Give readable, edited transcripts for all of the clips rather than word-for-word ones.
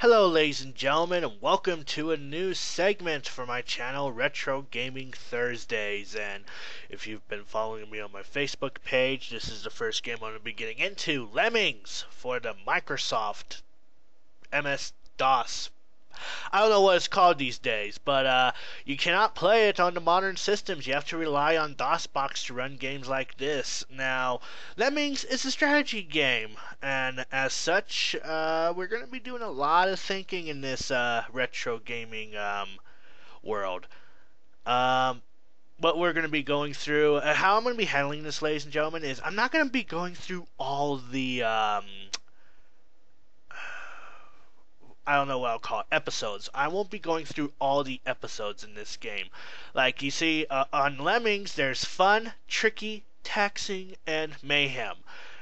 Hello ladies and gentlemen, and welcome to a new segment for my channel, Retro Gaming Thursdays. And if you've been following me on my Facebook page, this is the first game I'm going to be getting into, Lemmings, for the Microsoft MS-DOS. I don't know what it's called these days, but you cannot play it on the modern systems. You have to rely on DOSBox to run games like this. Now, Lemmings is a strategy game, and as such, we're going to be doing a lot of thinking in this retro gaming world. What we're going to be going through, how I'm going to be handling this, ladies and gentlemen, is I'm not going to be going through all the I don't know what I'll call it, episodes. I won't be going through all the episodes in this game. Like you see, on Lemmings, there's fun, tricky, taxing, and mayhem.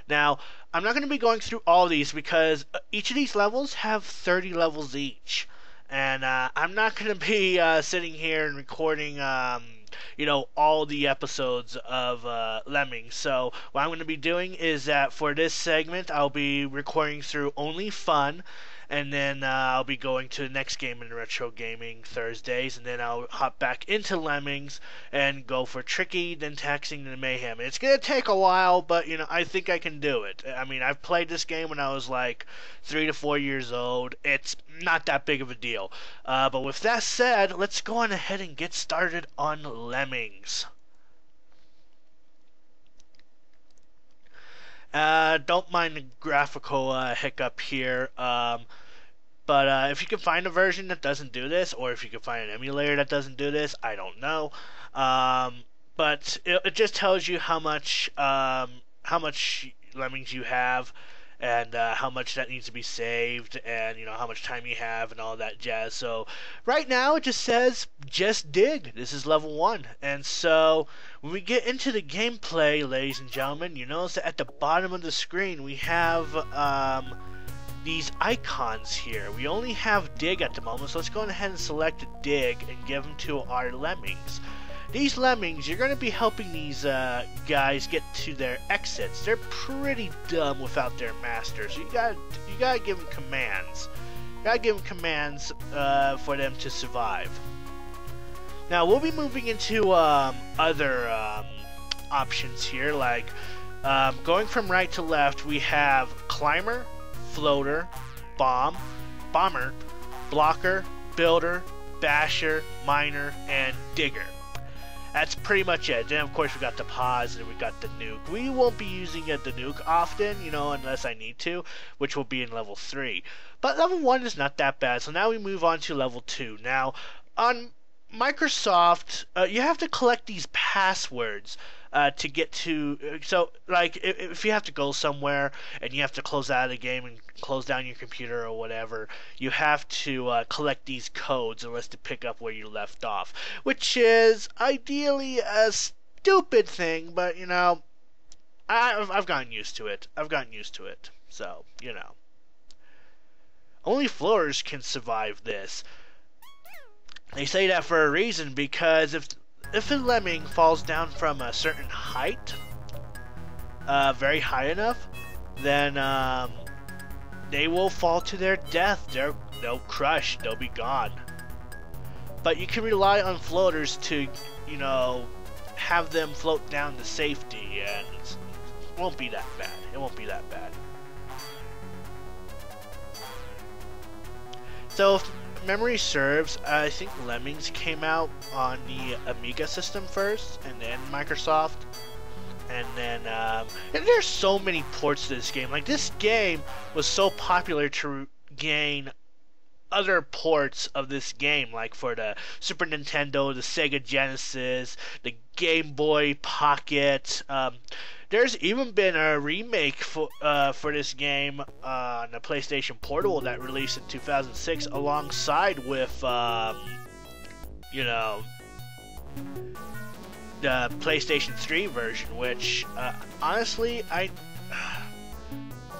Now, I'm not going to be going through all these because each of these levels have 30 levels each. And I'm not going to be sitting here and recording you know, all the episodes of Lemmings. So what I'm going to be doing is that for this segment, I'll be recording through only fun, and then I'll be going to the next game in Retro Gaming Thursdays, and then I'll hop back into Lemmings and go for tricky, then taxing, then mayhem. It's going to take a while, but you know, I think I can do it. I mean, I've played this game when I was like 3 to 4 years old. It's not that big of a deal. But with that said, let's go on ahead and get started on Lemmings. Don't mind the graphical hiccup here, but if you can find a version that doesn't do this, or if you can find an emulator that doesn't do this, I don't know. But it just tells you how much Lemmings you have, and how much that needs to be saved, and you know how much time you have, and all that jazz. So right now it just says just dig. This is level 1, and so when we get into the gameplay, ladies and gentlemen, you notice that at the bottom of the screen we have these icons here. We only have dig at the moment, so let's go ahead and select dig and give them to our Lemmings. These Lemmings, you're going to be helping these guys get to their exits. They're pretty dumb without their master, so you gotta give them commands. You gotta give them commands for them to survive. Now we'll be moving into other options here, like going from right to left. We have climber, floater, bomber, blocker, builder, basher, miner, and digger. That's pretty much it. Then of course we got the pause, and we got the nuke. We won't be using the nuke often, you know, unless I need to, which will be in level 3. But level 1 is not that bad, so now we move on to level 2. Now, on Microsoft, you have to collect these passwords to get to, so like if you have to go somewhere and you have to close out of the game and close down your computer or whatever, you have to collect these codes unless to pick up where you left off, which is ideally a stupid thing, but you know, I've gotten used to it. So you know, only floaters can survive this. They say that for a reason, because if a lemming falls down from a certain height, very high enough, then they will fall to their death. They'll crush. They'll be gone. But you can rely on floaters to, you know, have them float down to safety, and it won't be that bad. So, if memory serves, I think Lemmings came out on the Amiga system first, and then Microsoft, and then and there's so many ports to this game. Like, this game was so popular to gain other ports of this game, like for the Super Nintendo, the Sega Genesis, the Game Boy Pocket. There's even been a remake for this game on the PlayStation Portable that released in 2006 alongside with, you know, the PlayStation 3 version, which, honestly,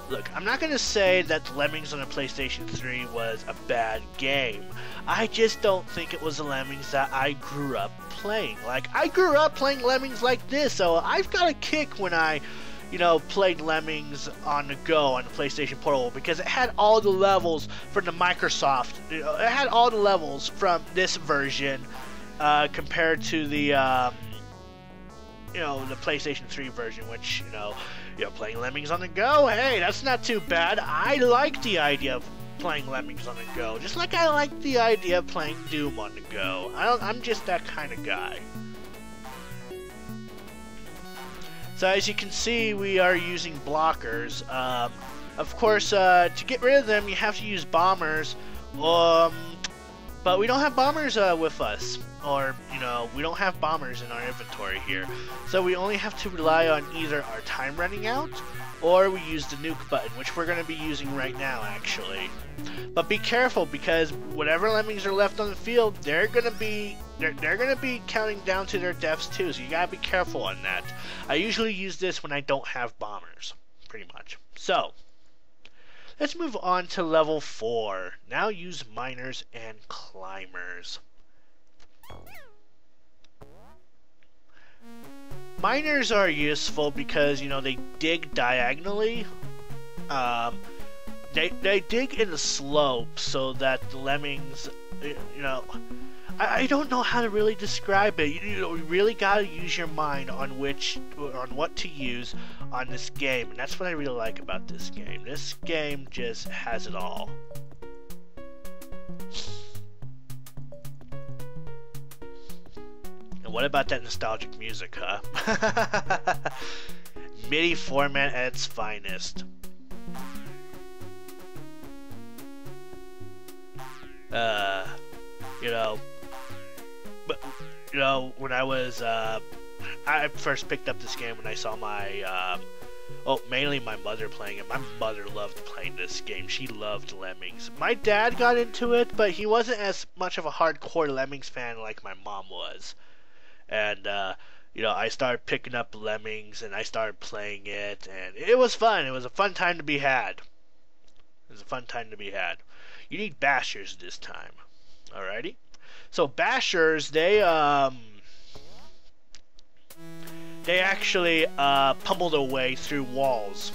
look, I'm not going to say that Lemmings on the PlayStation 3 was a bad game. I just don't think it was the Lemmings that I grew up playing. Like, I grew up playing Lemmings like this, so I've got a kick when I you know, played Lemmings on the go on the PlayStation Portable, because it had all the levels from the Microsoft. It had all the levels from this version compared to the, you know, the PlayStation 3 version, which, you know, playing Lemmings on the go, hey, that's not too bad. I like the idea of playing Lemmings on the go, just like I like the idea of playing Doom on the go. I'm just that kind of guy. So as you can see, we are using blockers. Of course, to get rid of them, you have to use bombers. But we don't have bombers with us, or, you know, we don't have bombers in our inventory here. So we only have to rely on either our time running out, or we use the nuke button, which we're going to be using right now, actually. But be careful, because whatever Lemmings are left on the field, they're gonna be counting down to their deaths too, so you gotta be careful on that. I usually use this when I don't have bombers, pretty much. So let's move on to level 4. Now use miners and climbers. Miners are useful because, you know, they dig diagonally. They dig in the slope so that the Lemmings, you know, I don't know how to really describe it. You really gotta use your mind on what to use on this game, and that's what I really like about this game. This game just has it all. And what about that nostalgic music, huh? MIDI format at its finest. You know, when I was, I first picked up this game when I saw my, mainly my mother playing it. My mother loved playing this game. She loved Lemmings. My dad got into it, but he wasn't as much of a hardcore Lemmings fan like my mom was. And, you know, I started picking up Lemmings, and I started playing it, and it was fun. It was a fun time to be had. It was a fun time to be had. You need bashers this time. Alrighty? So bashers, they actually pummel their way through walls,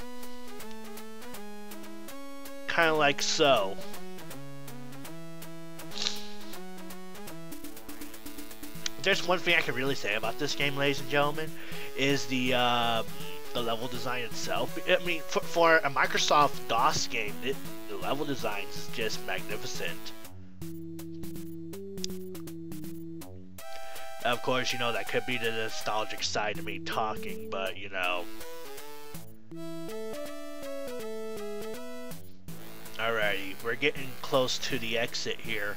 kind of like so. There's one thing I can really say about this game, ladies and gentlemen, is the level design itself. I mean, for a Microsoft DOS game, the level design is just magnificent. Of course, you know, that could be the nostalgic side of me talking, but, you know. Alrighty, we're getting close to the exit here.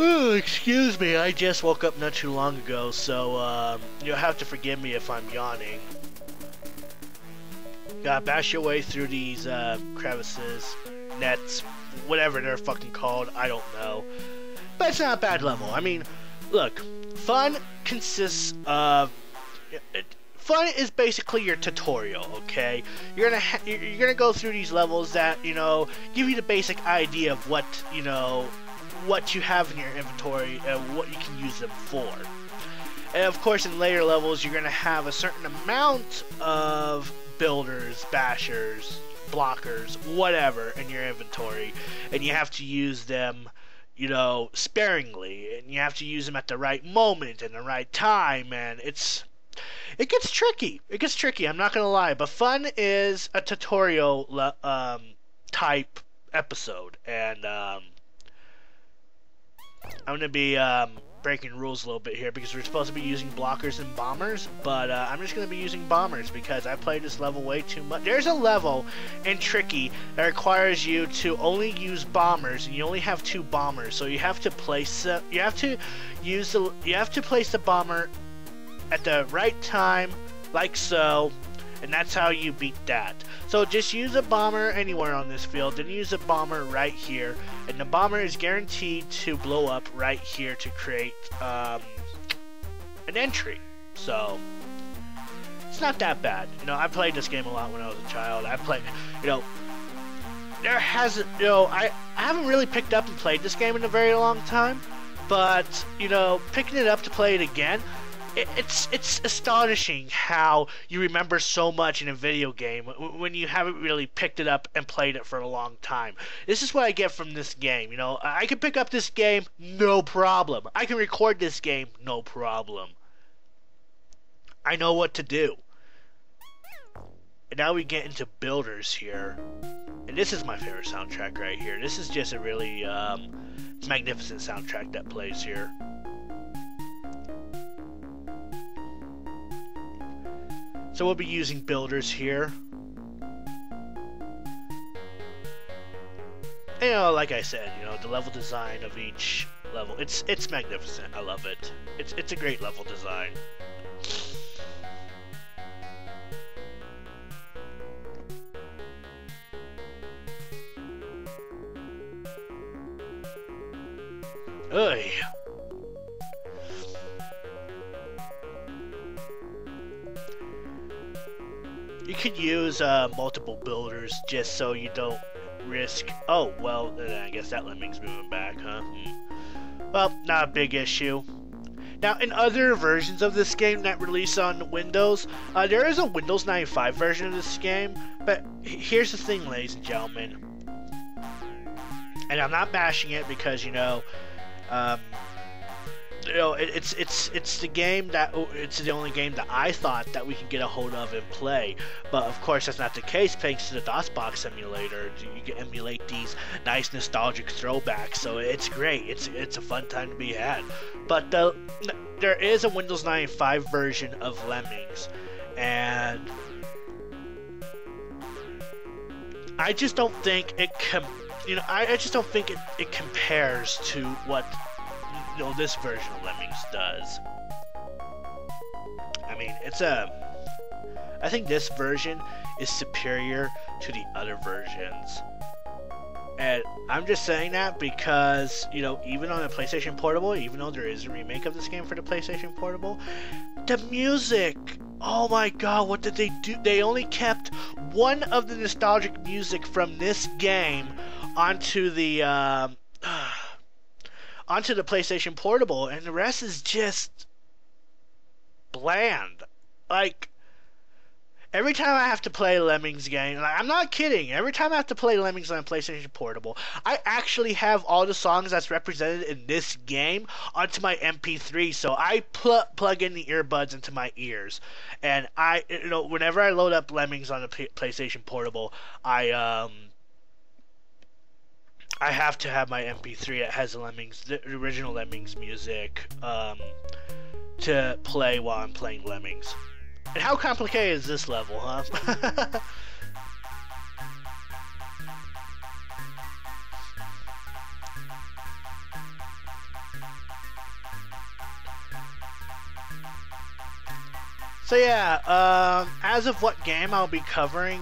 Ooh, excuse me, I just woke up not too long ago, so, you'll have to forgive me if I'm yawning. Gotta bash your way through these, crevices, nets, whatever they're fucking called, I don't know. But it's not a bad level. I mean, look, fun consists of... Fun is basically your tutorial, okay? You're gonna go through these levels that, you know, give you the basic idea of what, you know, what you have in your inventory and what you can use them for. And of course, in later levels, you're gonna have a certain amount of builders, bashers, blockers, whatever in your inventory, and you have to use them, you know, sparingly, and you have to use them at the right moment and the right time, and it gets tricky. It gets tricky, I'm not gonna lie, but fun is a tutorial type episode, and I'm gonna be breaking rules a little bit here, because we're supposed to be using blockers and bombers, but I'm just gonna be using bombers because I played this level way too much. There's a level in Tricky that requires you to only use bombers, and you only have 2 bombers, so you have to place place the bomber at the right time, like so, and that's how you beat that. So just use a bomber anywhere on this field, then use a bomber right here, and the bomber is guaranteed to blow up right here to create an entry. So it's not that bad. You know, I played this game a lot when I was a child. I played, you know, I haven't really picked up and played this game in a very long time, but, you know, picking it up to play it again, it's astonishing how you remember so much in a video game when you haven't really picked it up and played it for a long time. This is what I get from this game, you know. I can pick up this game, no problem. I can record this game, no problem. I know what to do. And now we get into builders here. And this is my favorite soundtrack right here. This is just a really magnificent soundtrack that plays here. So we'll be using builders here. And, you know, like I said, you know, the level design of each level, it's magnificent. I love it. It's a great level design. Ugh. You could use multiple builders just so you don't risk... Oh, well, I guess that Lemming's moving back, huh? Well, not a big issue. Now, in other versions of this game that release on Windows, there is a Windows 95 version of this game, but here's the thing, ladies and gentlemen. And I'm not bashing it because, you know... it's the game that it's the only game that I thought that we could get a hold of and play, but of course that's not the case. Thanks to the DOSBox emulator, you can emulate these nice nostalgic throwbacks, so it's great. It's a fun time to be had. But there is a Windows 95 version of Lemmings, and I just don't think it can. You know, I just don't think it compares to what, you know, this version of Lemmings does. I mean, I think this version is superior to the other versions. And I'm just saying that because, you know, even on the PlayStation Portable, even though there is a remake of this game for the PlayStation Portable, the music, oh my god, what did they do? They only kept one of the nostalgic music from this game onto the PlayStation Portable, and the rest is just bland. Like, every time I have to play Lemmings game, like, I'm not kidding, every time I have to play Lemmings on PlayStation Portable, I actually have all the songs that's represented in this game onto my MP3, so I plug in the earbuds into my ears, and I, you know, whenever I load up Lemmings on the PlayStation Portable, I have to have my MP3 that has the Lemmings, the original Lemmings music, to play while I'm playing Lemmings. And how complicated is this level, huh? So yeah, as of what game I'll be covering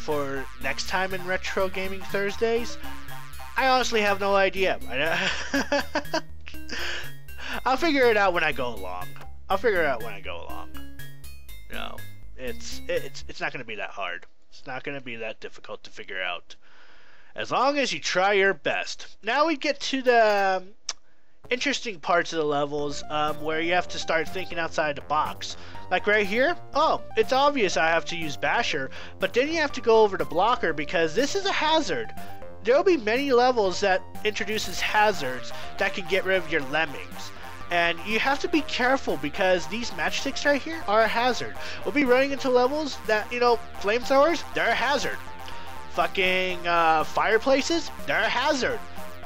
for next time in Retro Gaming Thursdays, I honestly have no idea. I'll figure it out when I go along. No, it's not gonna be that hard. It's not gonna be that difficult to figure out, as long as you try your best. Now we get to the interesting parts of the levels where you have to start thinking outside the box. Like right here, oh, it's obvious I have to use Basher, but then you have to go over to Blocker because this is a hazard. There will be many levels that introduces hazards that can get rid of your Lemmings. And you have to be careful because these matchsticks right here are a hazard. We'll be running into levels that, you know, flamethrowers, they're a hazard. Fucking fireplaces, they're a hazard.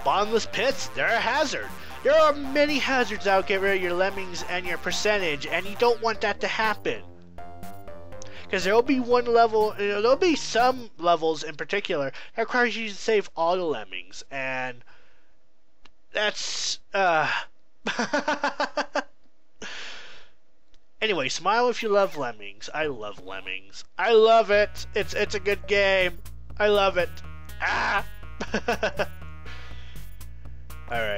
Bottomless pits, they're a hazard. There are many hazards that will get rid of your Lemmings and your percentage, and you don't want that to happen. Because there will be one level, you know, there will be some levels in particular that requires you to save all the Lemmings, and that's, Anyway, smile if you love Lemmings. I love Lemmings. I love it. It's a good game. I love it. Ah! Alright,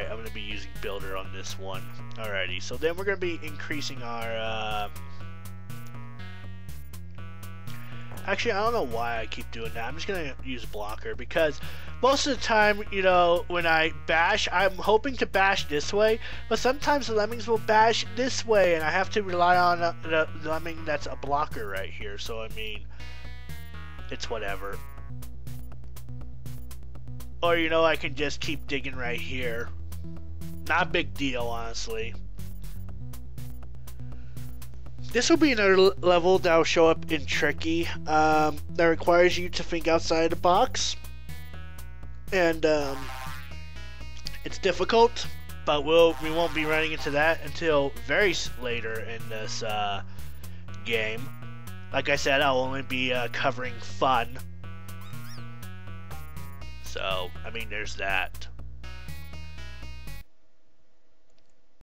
I'm going to be using Builder on this one. Alrighty, so then we're going to be increasing our... Actually, I don't know why I keep doing that. I'm just going to use Blocker because most of the time, you know, when I bash, I'm hoping to bash this way, but sometimes the Lemmings will bash this way, and I have to rely on the Lemming that's a blocker right here, so I mean, it's whatever. Or, you know, I can just keep digging right here. Not a big deal, honestly. This will be another level that will show up in Tricky, that requires you to think outside the box. And it's difficult, but we won't be running into that until very later in this game. Like I said, I'll only be covering fun. So, I mean, there's that.